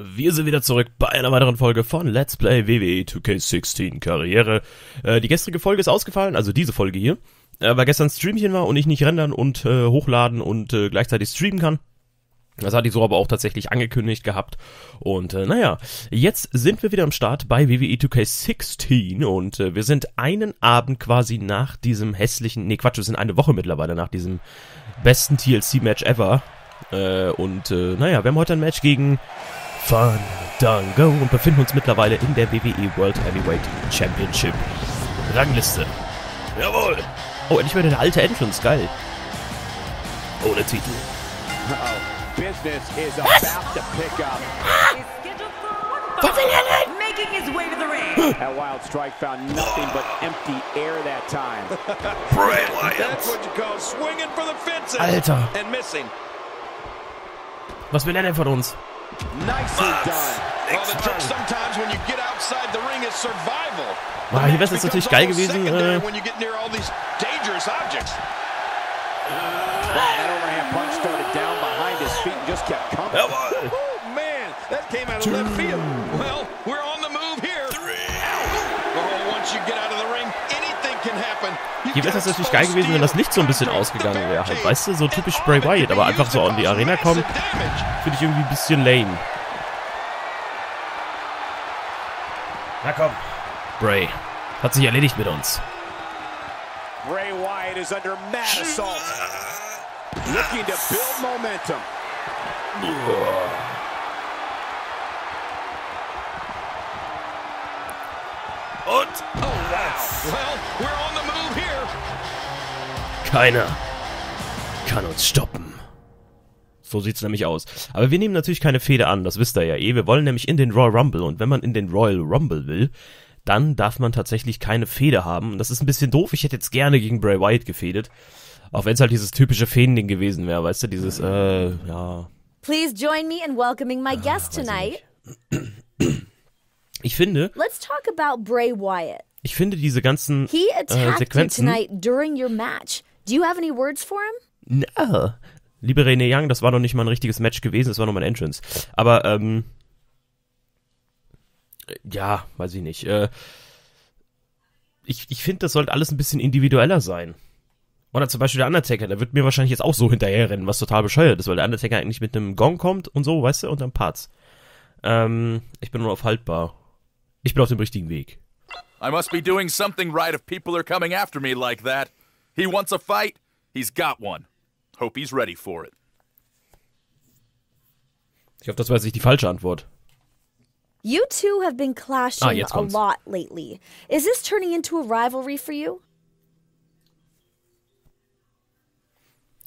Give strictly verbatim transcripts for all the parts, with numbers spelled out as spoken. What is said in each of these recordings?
Wir sind wieder zurück bei einer weiteren Folge von Let's Play W W E zwei K sechzehn Karriere. Äh, die gestrige Folge ist ausgefallen, also diese Folge hier, äh, weil gestern Streamchen war und ich nicht rendern und äh, hochladen und äh, gleichzeitig streamen kann. Das hatte ich so aber auch tatsächlich angekündigt gehabt. Und äh, naja, jetzt sind wir wieder am Start bei W W E zwei K sechzehn und äh, wir sind einen Abend quasi nach diesem hässlichen, nee Quatsch, wir sind eine Woche mittlerweile nach diesem besten T L C-Match ever. Äh, und äh, naja, wir haben heute ein Match gegen Fandango und befinden uns mittlerweile in der W W E World Heavyweight Championship Rangliste. Jawohl! Oh, endlich wieder der alte Entrance, geil. Ohne Titel. Was? Was will er denn? That wild strike found nothing but empty air that time. Bray Wyatt. Alter. Was will er denn von uns? Wow, hier wäre es jetzt natürlich geil gewesen. Äh Hier wäre es natürlich geil gewesen, wenn das Licht so ein bisschen ausgegangen wäre. Halt, weißt du, so typisch Bray Wyatt, aber einfach so an die Arena kommen, finde ich irgendwie ein bisschen lame. Na komm. Bray hat sich erledigt mit uns. Bray Wyatt is under mad assault. Looking to build momentum. Und? Oh, wow. Well, we're on the move here. Keiner kann uns stoppen. So sieht's nämlich aus. Aber wir nehmen natürlich keine Fehde an, das wisst ihr ja eh. Wir wollen nämlich in den Royal Rumble. Und wenn man in den Royal Rumble will, dann darf man tatsächlich keine Fehde haben. Und das ist ein bisschen doof. Ich hätte jetzt gerne gegen Bray Wyatt gefädet. Auch wenn es halt dieses typische Fäden-Ding gewesen wäre, weißt du? Dieses, äh, ja. Please join me in welcoming my guest tonight. Ich finde, Let's talk about Bray Wyatt. Ich finde diese ganzen He attacked äh, Sequenzen. You tonight during your match. Do you have any words for him? No. Liebe Renee Young, das war noch nicht mal ein richtiges Match gewesen, das war noch mal ein Entrance. Aber, ähm, ja, weiß ich nicht. Äh, ich ich finde, das sollte alles ein bisschen individueller sein. Oder zum Beispiel der Undertaker, der wird mir wahrscheinlich jetzt auch so hinterherrennen, was total bescheuert ist, weil der Undertaker eigentlich mit einem Gong kommt und so, weißt du, und dann Parts. Ähm, ich bin unaufhaltbar. Ich bin auf dem richtigen Weg. I must be doing something right if people are coming after me like that. He wants a fight, he's got one. Hope he's ready for it. Ich hoffe, das war jetzt nicht die falsche Antwort. You two have been clashing ah, jetzt kommt's. A lot lately. Is this turning into a rivalry for you?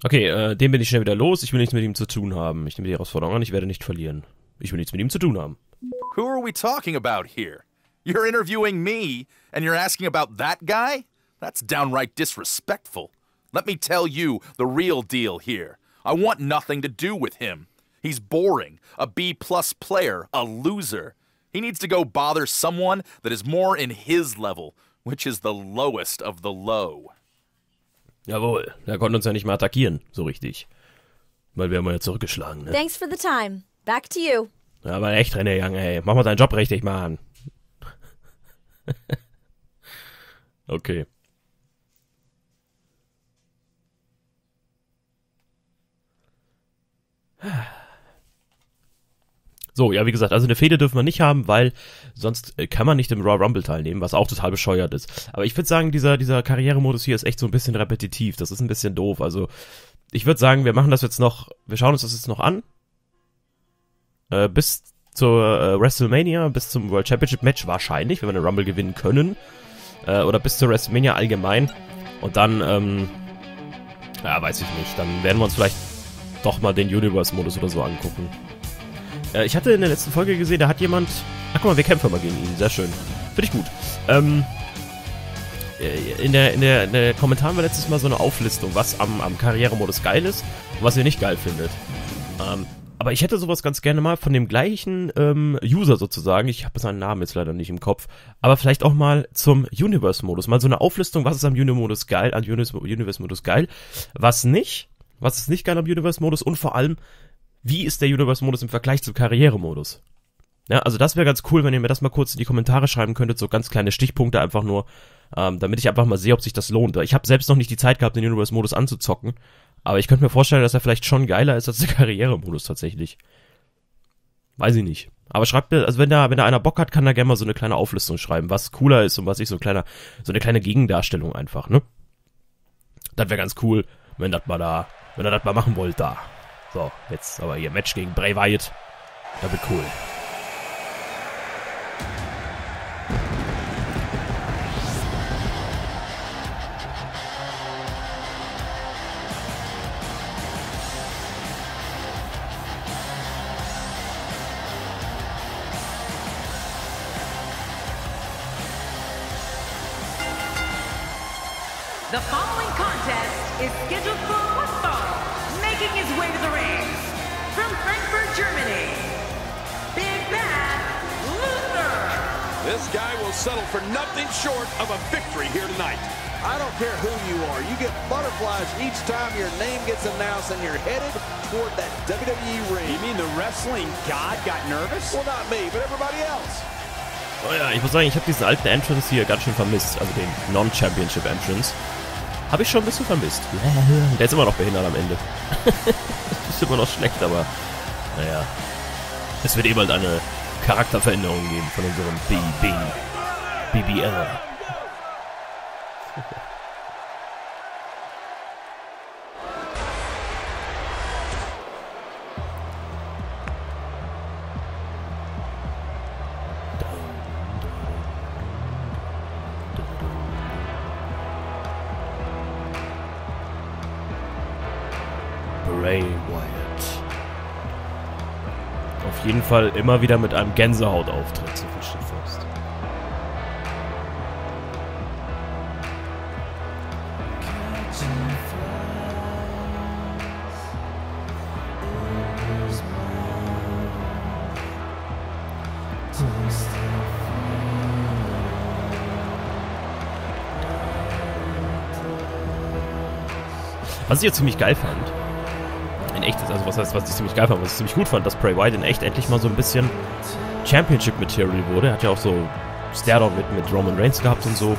Okay, äh, den bin ich schnell wieder los. Ich will nichts mit ihm zu tun haben. Ich nehme die Herausforderung an, ich werde nicht verlieren. Ich will nichts mit ihm zu tun haben. Who are we talking about here? You're interviewing me and you're asking about that guy? That's downright disrespectful. Let me tell you the real deal here. I want nothing to do with him. He's boring, a B-plus player, a loser. He needs to go bother someone that is more in his level, which is the lowest of the low. Jawohl, er konnte uns ja nicht mal attackieren, so richtig. Weil wir haben ja zurückgeschlagen, ne? Thanks for the time. Back to you. Ja, aber echt, Renee Young, ey. Mach mal deinen Job richtig, Mann. Okay. So, ja, wie gesagt, also eine Fehde dürfen wir nicht haben, weil sonst kann man nicht im Royal Rumble teilnehmen, was auch total bescheuert ist. Aber ich würde sagen, dieser, dieser Karrieremodus hier ist echt so ein bisschen repetitiv. Das ist ein bisschen doof. Also, ich würde sagen, wir machen das jetzt noch, wir schauen uns das jetzt noch an. Äh, bis zur äh, WrestleMania, bis zum World Championship Match wahrscheinlich, wenn wir den Rumble gewinnen können. Äh, oder bis zur WrestleMania allgemein. Und dann, ähm, ja, weiß ich nicht. Dann werden wir uns vielleicht doch mal den Universe-Modus oder so angucken. Äh, ich hatte in der letzten Folge gesehen, da hat jemand... Ach, guck mal, wir kämpfen mal gegen ihn. Sehr schön. Finde ich gut. Ähm, in der, in der, in der Kommentaren war letztes Mal so eine Auflistung, was am, am Karrieremodus geil ist und was ihr nicht geil findet. Ähm, aber ich hätte sowas ganz gerne mal von dem gleichen ähm, User sozusagen. Ich habe seinen Namen jetzt leider nicht im Kopf. Aber vielleicht auch mal zum Universe-Modus. Mal so eine Auflistung, was ist am Universe-Modus geil, an Universe-Modus geil, was nicht... Was ist nicht geil am Universe-Modus? Und vor allem, wie ist der Universe-Modus im Vergleich zum Karrieremodus? Ja, also das wäre ganz cool, wenn ihr mir das mal kurz in die Kommentare schreiben könntet, so ganz kleine Stichpunkte einfach nur, ähm, damit ich einfach mal sehe, ob sich das lohnt. Ich habe selbst noch nicht die Zeit gehabt, den Universe-Modus anzuzocken, aber ich könnte mir vorstellen, dass er vielleicht schon geiler ist als der Karrieremodus tatsächlich. Weiß ich nicht. Aber schreibt mir, also wenn da, wenn da einer Bock hat, kann da gerne mal so eine kleine Auflistung schreiben, was cooler ist und was ich so ein kleiner, so eine kleine Gegendarstellung einfach, ne? Das wäre ganz cool, wenn das mal da, wenn ihr das mal machen wollt da. So, jetzt aber hier Match gegen Bray Wyatt. Das wird cool. The following contest is scheduled for one fall, making his way to the ring, from Frankfurt, Germany, Big Bad Luther. This guy will settle for nothing short of a victory here tonight. I don't care who you are, you get butterflies each time your name gets announced and you're headed toward that W W E ring. You mean the wrestling god got nervous? Well, not me, but everybody else. Oh ja, ich muss sagen, ich habe diesen alten Entrance hier ganz schön vermisst, also den Non-Championship Entrance. Habe ich schon ein bisschen vermisst. Der ist immer noch behindert am Ende. Ist immer noch schlecht, aber naja. Es wird eben halt eine Charakterveränderung geben von unserem B B. B B L. Bray Wyatt. Auf jeden Fall immer wieder mit einem Gänsehautauftritt, so viel steht fest. Was ich ja ziemlich geil fand. In echt ist, also was heißt, was ich ziemlich geil fand, was ich ziemlich gut fand, dass Bray Wyatt in echt endlich mal so ein bisschen Championship-Material wurde. Er hat ja auch so Stare-Down mit, mit Roman Reigns gehabt und so.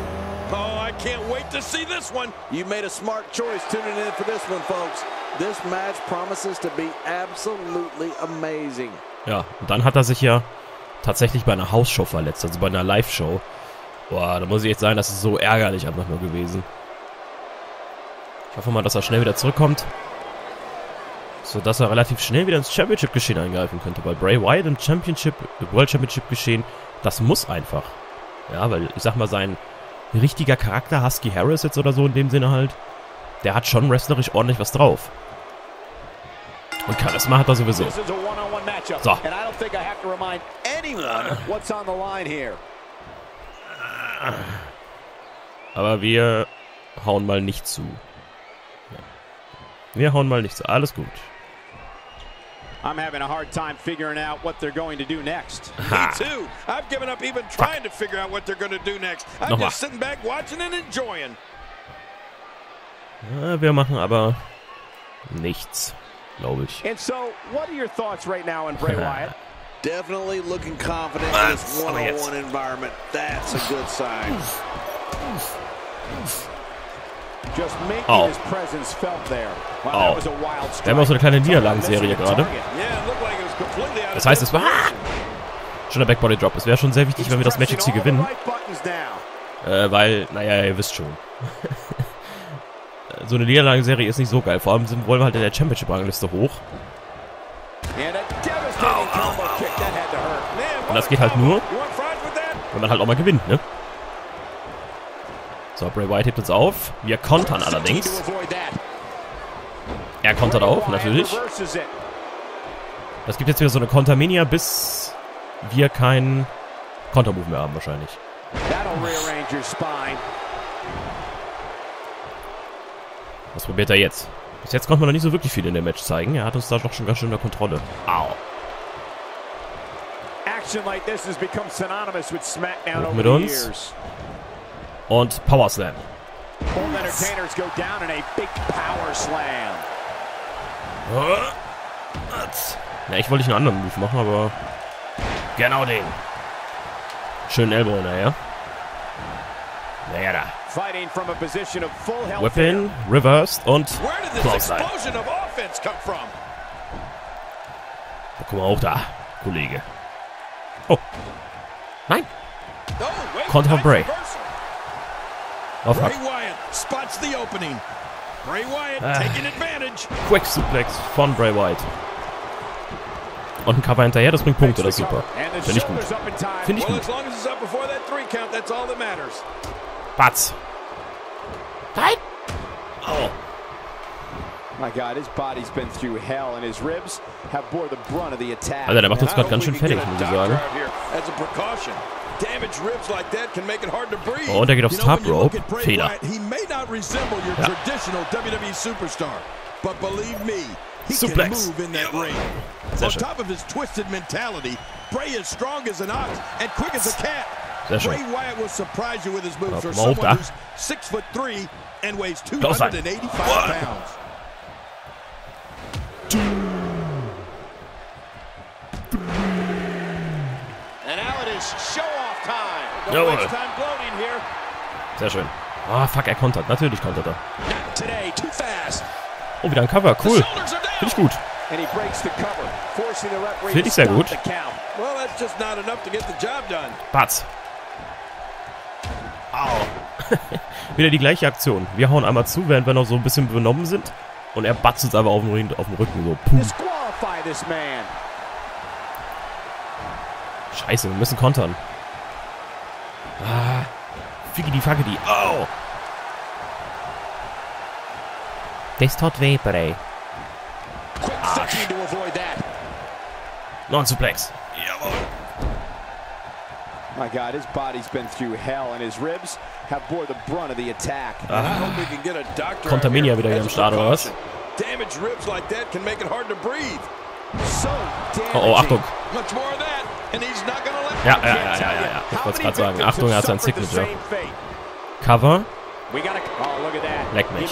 Oh, I can't wait to see this one. You made a smart choice tuning in for this one, folks. This match promises to be absolutely amazing. Ja, und dann hat er sich ja tatsächlich bei einer Hausshow verletzt, also bei einer Live-Show. Boah, da muss ich jetzt sagen, das ist so ärgerlich einfach nur gewesen. Ich hoffe mal, dass er schnell wieder zurückkommt. So, dass er relativ schnell wieder ins Championship-Geschehen eingreifen könnte. Weil Bray Wyatt im Championship, World Championship-Geschehen, das muss einfach. Ja, weil, ich sag mal, sein richtiger Charakter, Husky Harris jetzt oder so in dem Sinne halt, der hat schon wrestlerisch ordentlich was drauf. Und Charisma hat er sowieso. So. Aber wir hauen mal nicht zu. Wir hauen mal nicht zu. Alles gut. I'm having a hard time figuring out what they're going to do next. Me too. I've given up even trying to figure out what they're going to do next. I'm just sitting back watching and enjoying. Ja, wir machen aber nichts, glaube ich. And so, what are your thoughts right now on Bray Wyatt? Definitely looking confident in this one-on-one environment. That's a good sign. Just making oh. his presence felt there. Wow, oh. that was a wild strike. Wir haben auch so eine kleine Niederlagenserie gerade. Das heißt, es war schon der Backbody Drop. Es wäre schon sehr wichtig, wenn wir das Match jetzt hier gewinnen. Äh, weil, naja, ihr wisst schon. So eine Niederlagenserie ist nicht so geil. Vor allem sind, wollen wir halt in der Championship-Rangliste hoch. Oh, oh, oh. Und das geht halt nur, wenn man halt auch mal gewinnt, ne? So, Bray Wyatt hebt uns auf. Wir kontern allerdings. Er kontert auch, natürlich. Das gibt jetzt wieder so eine Kontermania, bis wir keinen Kontermove mehr haben, wahrscheinlich. Was probiert er jetzt? Bis jetzt konnte man noch nicht so wirklich viel in dem Match zeigen. Er hat uns da doch schon ganz schön unter Kontrolle. Au. Hoch mit uns. Und Power Slam. Na, ich wollte nicht einen anderen Move machen, aber Genau den. Schönen Elbow hinterher. Naja, da. Whip in, reversed und Clothesline. Da guck mal auch da, Kollege. Oh. Nein. Konter auf Bray. Oh, fuck. Ah. Quick Suplex von Bray Wyatt. Und ein Cover hinterher, das bringt Punkte, das ist super. Finde ich gut. Finde ich gut. Batz. Nein! Oh. Alter, der macht uns gerade ganz schön fertig, muss ich sagen. Oh, und er geht aufs Top Rope. Fehler. Ja. Suplex. Sehr schön. Sehr schön. Komm mal hoch da. Los rein. Jawohl. Sehr schön. Ah, oh, fuck, er kontert. Natürlich kontert er. Oh, wieder ein Cover. Cool. Finde ich gut. Finde ich sehr gut. Batz. Au. Wieder die gleiche Aktion. Wir hauen einmal zu, während wir noch so ein bisschen benommen sind. Und er batzt uns aber auf den Rücken. Auf den Rücken so. Puh. Scheiße, wir müssen kontern. Ah. Ficki die Facke die. Au. Das tut weh, Bray. Non-Suplex. Jawohl. My God, his body's been through hell and his ribs have bore the brunt of the attack. Ah. Contamania wieder hier am Start, oder was? Oh, oh, Achtung. Ja, ja, ja, ja, ja, ja. Ich wollte es gerade sagen. Achtung, er hat sein Signature. Cover. Leck mich.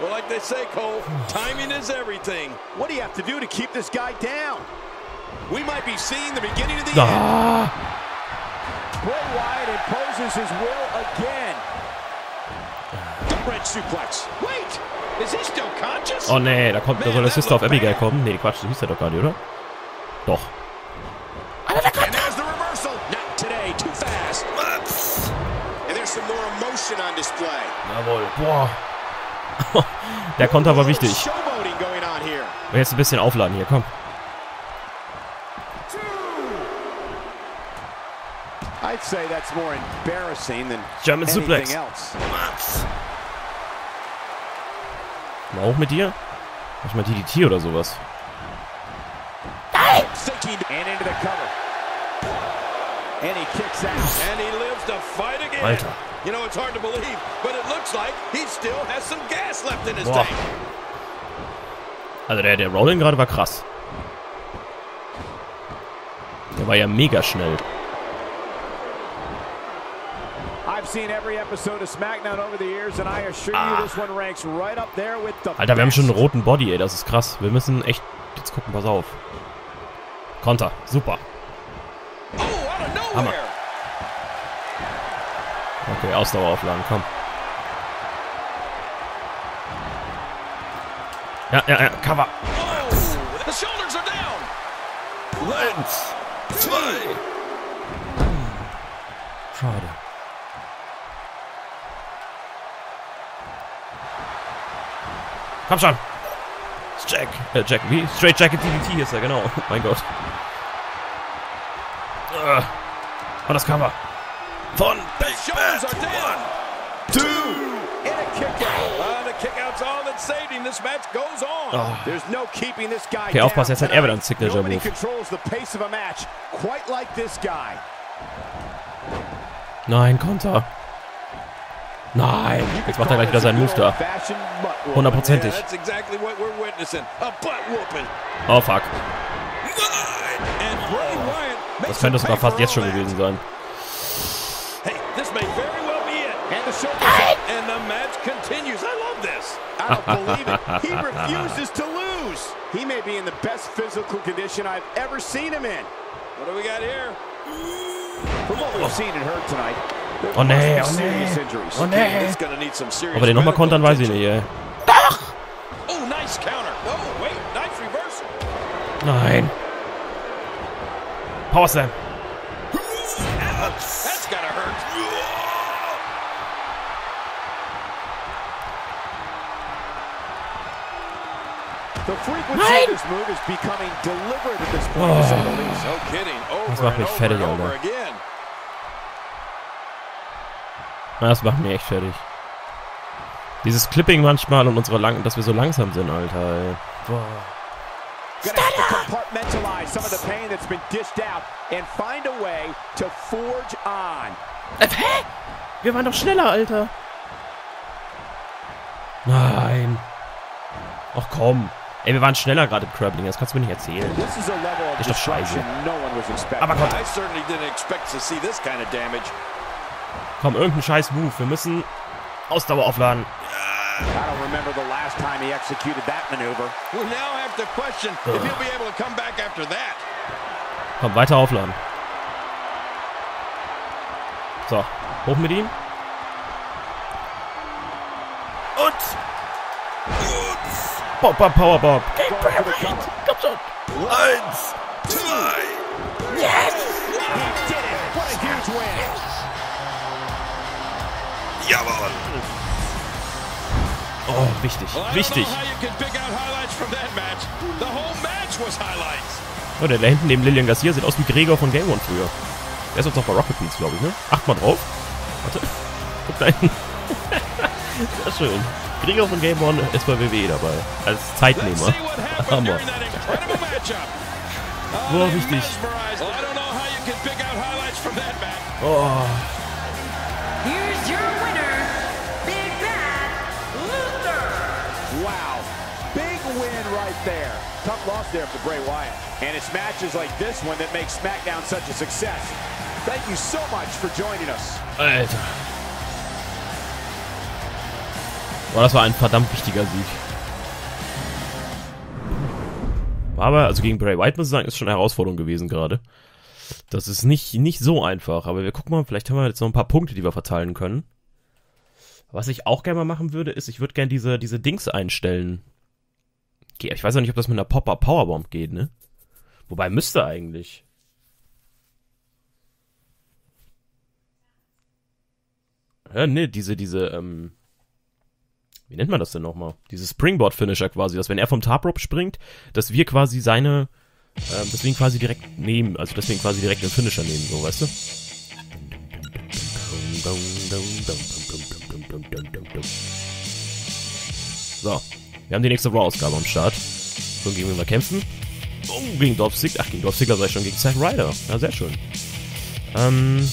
Well, like they say, Cole, timing is everything. What do you have to do to keep this guy down? We might be seeing the beginning of the end. Bray Wyatt imposes his will again. The red suplex. Wait, is he still conscious? Oh nee, da kommt, da soll der Sister auf Abigail kommen. Nee, Quatsch, das hieß er doch gar nicht, oder? Doch. Alter, da kommt. And there's the reversal. Not today, too fast. And there's some more emotion on display. Jawohl. Boah. Der Konter war wichtig. Und jetzt ein bisschen aufladen hier, komm. German Suplex. Na, auch mit dir? Mach ich mal D D T oder sowas. Alter. You know, it's hard to believe, but it looks like he still has some gas left in his tank. Also der, der Rolling gerade war krass. Der war ja mega schnell. Ah. Alter, wir haben schon einen roten Body, ey, das ist krass. Wir müssen echt jetzt gucken, pass auf. Konter, super. Hammer. Okay, Ausdauer aufladen, komm. Ja, ja, ja, Cover. The shoulders are down. Eins, zwei. Schade. Komm schon. Jack. Äh, Jack, wie? Straight Jacket D D T ist er, genau. Mein Gott. Und das Cover. Von Big Bad. One, two. And a kick out. Uh, the kick out's all that's saving. This match goes on. Oh. There's no keeping this guy down. Okay, aufpassen, jetzt hat er wieder ein Signature-Move. Nein, Konter. Nein. Jetzt macht er gleich wieder seinen Move da. Hundertprozentig. Oh, fuck. Das könnte sogar fast jetzt schon gewesen sein. What do we got here? From what we've seen and heard tonight. Oh nee, oh nee, oh nee. Ob wir den nochmal kontern, weiß ich nicht, ey. Ach! Oh, nice counter. Oh, wait, nice reversal. Nein. Power Slam. That's gonna hurt. The frequency of this move is becoming deliberate at this point. No kidding. Over and over again. Das macht mich echt fertig. Dieses Clipping manchmal und unsere lang, dass wir so langsam sind, Alter. Ey. Boah. Hä? Wir waren doch schneller, Alter. Nein. Ach komm. Ey, wir waren schneller gerade im Grappling, das kannst du mir nicht erzählen. Ist doch scheiße. Aber Gott. Komm, irgendein scheiß Move. Wir müssen Ausdauer aufladen. Komm, weiter aufladen. So, hoch mit ihm. Und! Bob, Bob, Power, Bob. Komm schon. Eins, zwei. Yes! He did it. What a huge win. Jawohl! Oh, wichtig, wichtig! Oh, der da hinten neben Lillian Garcia sieht aus wie Gregor von Game One früher. Der ist uns noch bei Rocket Beans, glaube ich, ne? Acht mal drauf. Warte. Guck da hinten. Sehr schön. Gregor von Game One ist bei W W E dabei. Als Zeitnehmer. Hammer. Oh, wichtig. Oh. Here's your winner, Big Bad Luther. Wow, big win right there. Tough loss there for Bray Wyatt. And it's matches like this one that make SmackDown such a success. Thank you so much for joining us. Alter. Boah, das war ein verdammt wichtiger Sieg. Aber, also gegen Bray Wyatt muss ich sagen, ist schon eine Herausforderung gewesen gerade. Das ist nicht, nicht so einfach, aber wir gucken mal, vielleicht haben wir jetzt noch ein paar Punkte, die wir verteilen können. Was ich auch gerne mal machen würde, ist, ich würde gerne diese, diese Dings einstellen. Ich weiß auch nicht, ob das mit einer Pop-Up-Powerbomb geht, ne? Wobei müsste eigentlich. Ja, ne, diese, diese, ähm... wie nennt man das denn nochmal? Diese Springboard-Finisher quasi, dass wenn er vom Top-Rope springt, dass wir quasi seine... Ähm, deswegen quasi direkt nehmen, also deswegen quasi direkt den Finisher nehmen, so, weißt du? So, wir haben die nächste Raw-Ausgabe am Start. So, gegen wen wir kämpfen? Oh, gegen Dolph Ziggler. Ach, gegen Dolph Ziggler sei schon, gegen Zack Ryder. Ja, sehr schön. Ähm,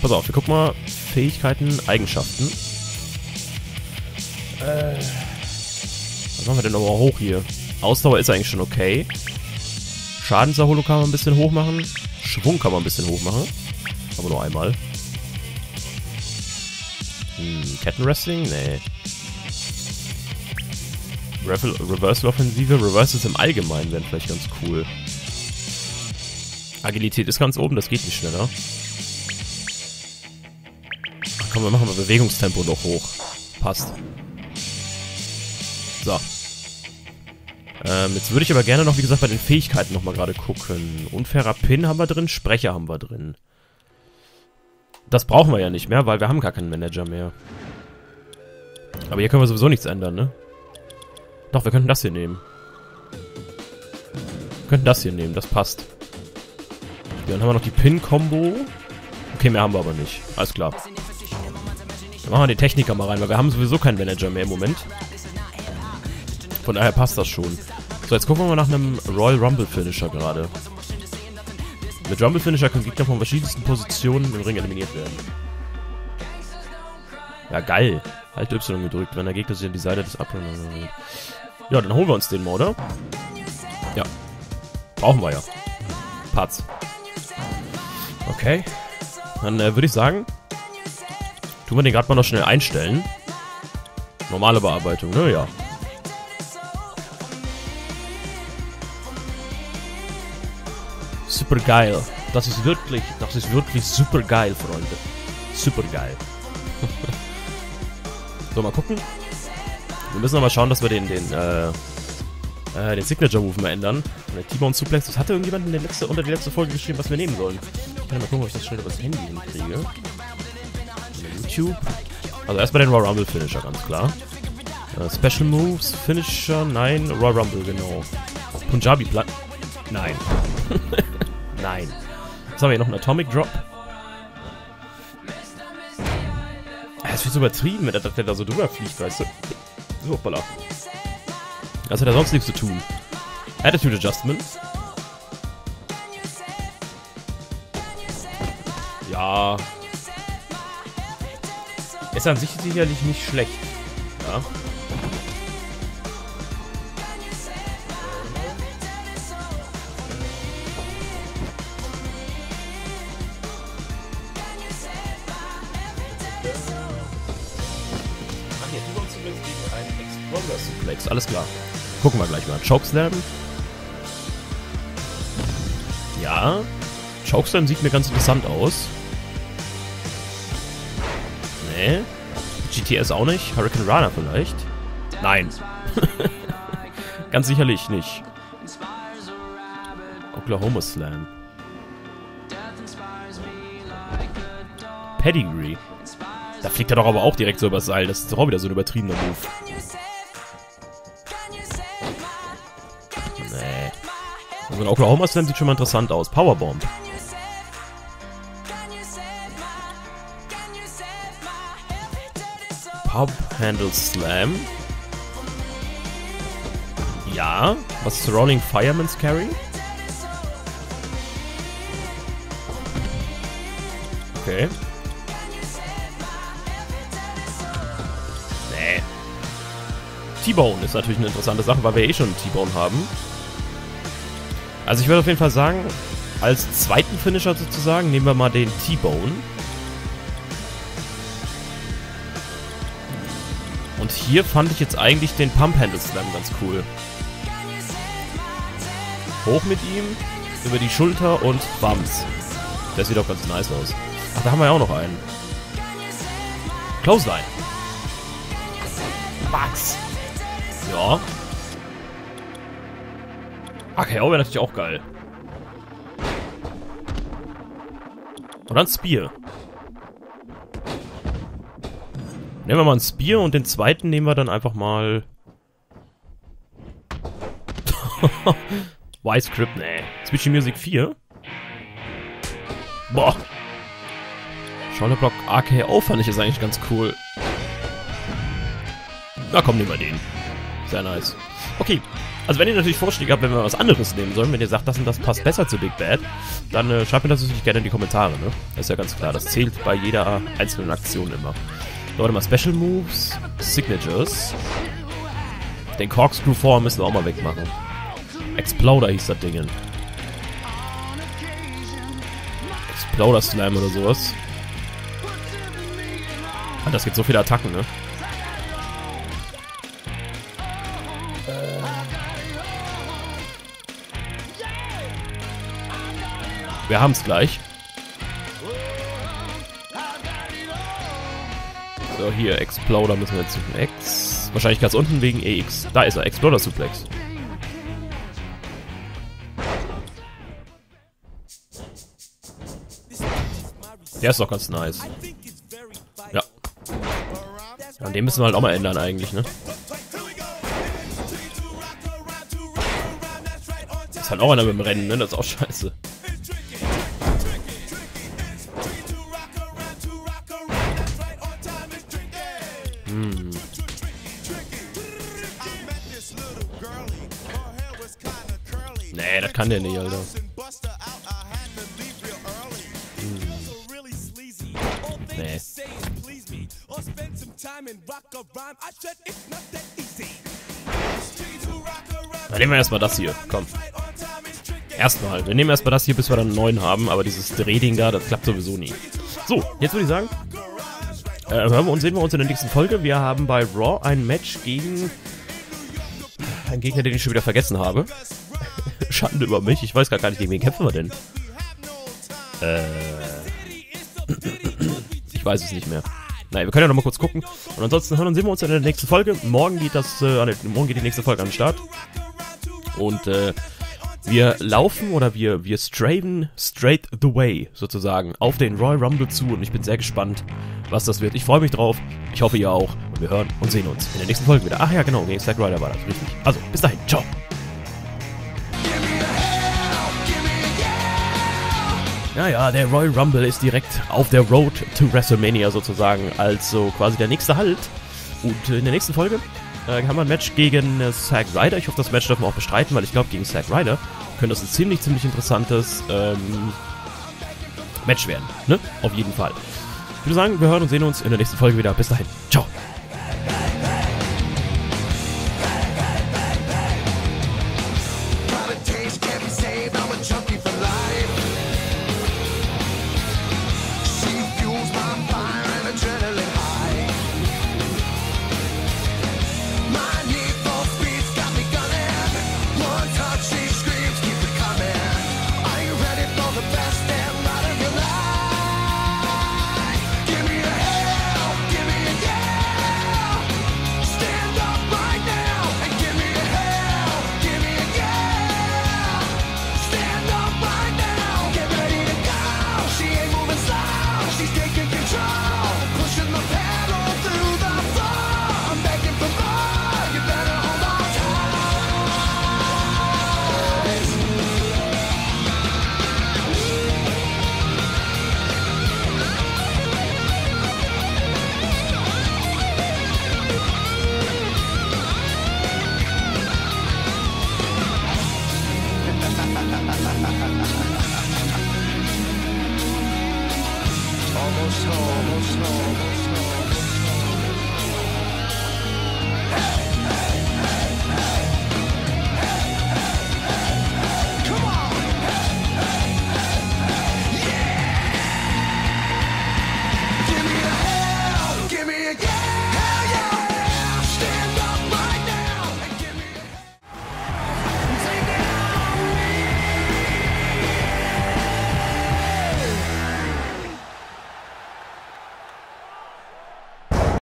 pass auf, wir gucken mal. Fähigkeiten, Eigenschaften. Äh, was machen wir denn nochmal hoch hier? Ausdauer ist eigentlich schon okay. Schadenserholung kann man ein bisschen hoch machen. Schwung kann man ein bisschen hoch machen. Aber nur einmal. Hm, Kettenwrestling? Nee. Reversal-Offensive. Reversals im Allgemeinen wären vielleicht ganz cool. Agilität ist ganz oben, das geht nicht schneller. Ach komm, wir machen mal Bewegungstempo noch hoch. Passt. So. Ähm, jetzt würde ich aber gerne noch, wie gesagt, bei den Fähigkeiten nochmal gerade gucken. Unfairer Pin haben wir drin, Sprecher haben wir drin. Das brauchen wir ja nicht mehr, weil wir haben gar keinen Manager mehr. Aber hier können wir sowieso nichts ändern, ne? Doch, wir könnten das hier nehmen. Wir könnten das hier nehmen, das passt. Ja, dann haben wir noch die Pin-Kombo. Okay, mehr haben wir aber nicht. Alles klar. Dann machen wir den Techniker mal rein, weil wir haben sowieso keinen Manager mehr im Moment. Von daher passt das schon. So, jetzt gucken wir mal nach einem Royal Rumble Finisher gerade. Mit Rumble Finisher können Gegner von verschiedensten Positionen im Ring eliminiert werden. Ja, geil. Halt Y gedrückt, wenn der Gegner sich an die Seite des Abruns. Ja, dann holen wir uns den mal, oder? Ja. Brauchen wir ja. Parts. Okay. Dann äh, würde ich sagen, tun wir den gerade mal noch schnell einstellen. Normale Bearbeitung, ne? Ja. super geil. Das ist wirklich, das ist wirklich super geil, Freunde. Super geil. So, mal gucken. Wir müssen aber schauen, dass wir den, den, äh, äh, den Signature-Move mal ändern. Der T-Bone Suplex. Das hatte irgendjemand in der letzte, unter die letzte Folge geschrieben, was wir nehmen sollen. Ich kann mal gucken, ob ich das schnell über das Handy hinkriege. YouTube. Also erstmal den Royal Rumble Finisher, ganz klar. Uh, Special Moves, Finisher, nein, Royal Rumble, genau. Punjabi Platten. Nein. Nein. Jetzt haben wir hier noch einen Atomic Drop. Das wird so übertrieben, wenn der da so drüber fliegt, weißt du. So, hoppala. Das hat er sonst nichts zu tun. Attitude Adjustment. Ja. Ist an sich sicherlich nicht schlecht. Ja. Alles klar. Gucken wir gleich mal. Chokeslam. Ja. Chokeslam sieht mir ganz interessant aus. Nee. G T S auch nicht. Hurricane Rana vielleicht. Nein. Ganz sicherlich nicht. Oklahoma Slam. Pedigree. Da fliegt er doch aber auch direkt so übers Seil. Das ist doch auch wieder so ein übertriebener Move. Also ein Oklahoma Slam sieht schon mal interessant aus. Powerbomb. Pop Handle Slam. Ja. Was ist Rolling Fireman's Carry? Okay. Nee. T-Bone ist natürlich eine interessante Sache, weil wir eh schon einen T-Bone haben. Also ich würde auf jeden Fall sagen, als zweiten Finisher sozusagen, nehmen wir mal den T-Bone. Und hier fand ich jetzt eigentlich den Pump-Handle-Slam ganz cool. Hoch mit ihm, über die Schulter und Bums. Das sieht auch ganz nice aus. Ach, da haben wir ja auch noch einen. Clothesline. Max. Ja. Okay, K O wäre natürlich auch geil. Und dann Spear. Nehmen wir mal einen Spear und den zweiten nehmen wir dann einfach mal... Wise Grip, nee. Switchy Music vier. Boah. Schulterblock A K O fand ich jetzt eigentlich ganz cool. Na komm, nehmen wir den. Sehr nice. Okay. Also wenn ihr natürlich Vorschläge habt, wenn wir was anderes nehmen sollen, wenn ihr sagt, das und das passt besser zu Big Bad, dann äh, schreibt mir das natürlich gerne in die Kommentare, ne? Das ist ja ganz klar, das zählt bei jeder einzelnen Aktion immer. Leute, mal Special Moves, Signatures. Den Corkscrew Form müssen wir auch mal wegmachen. Exploder hieß das Ding. Exploder Slam oder sowas. Ah, das gibt so viele Attacken, ne? Wir haben es gleich. So, hier, Exploder müssen wir jetzt suchen. X. Wahrscheinlich ganz unten wegen E X. Da ist er, Exploder Suplex. Der ist doch ganz nice. Ja. An dem müssen wir halt auch mal ändern eigentlich, ne? Das ist halt auch einer mit dem Rennen, ne? Das ist auch scheiße. Nee, das kann der nicht, Alter. Hm. Nee. Dann nehmen wir erstmal das hier, komm. Erstmal, wir nehmen erstmal das hier, bis wir dann einen neuen haben, aber dieses Drehding da, das klappt sowieso nie. So, jetzt würde ich sagen, äh, hören wir uns, sehen wir uns in der nächsten Folge. Wir haben bei Raw ein Match gegen einen Gegner, den ich schon wieder vergessen habe. Schande über mich. Ich weiß gar nicht, gegen wen kämpfen wir denn? Äh. Ich weiß es nicht mehr. Nein, wir können ja noch mal kurz gucken. Und ansonsten hören und sehen wir uns in der nächsten Folge. Morgen geht das, äh, morgen geht die nächste Folge an den Start. Und äh, wir laufen oder wir wir straven straight the way sozusagen auf den Royal Rumble zu. Und ich bin sehr gespannt, was das wird. Ich freue mich drauf. Ich hoffe, ihr auch. Und wir hören und sehen uns in der nächsten Folge wieder. Ach ja, genau, gegen Zack Ryder war das, richtig. Also, bis dahin. Ciao. Ja, ja, der Royal Rumble ist direkt auf der Road to WrestleMania sozusagen, also quasi der nächste Halt. Und in der nächsten Folge äh, haben wir ein Match gegen äh, Zack Ryder. Ich hoffe, das Match dürfen wir auch bestreiten, weil ich glaube, gegen Zack Ryder könnte das ein ziemlich, ziemlich interessantes ähm, Match werden, ne? Auf jeden Fall. Ich würde sagen, wir hören und sehen uns in der nächsten Folge wieder. Bis dahin. Ciao. Almost home, almost home.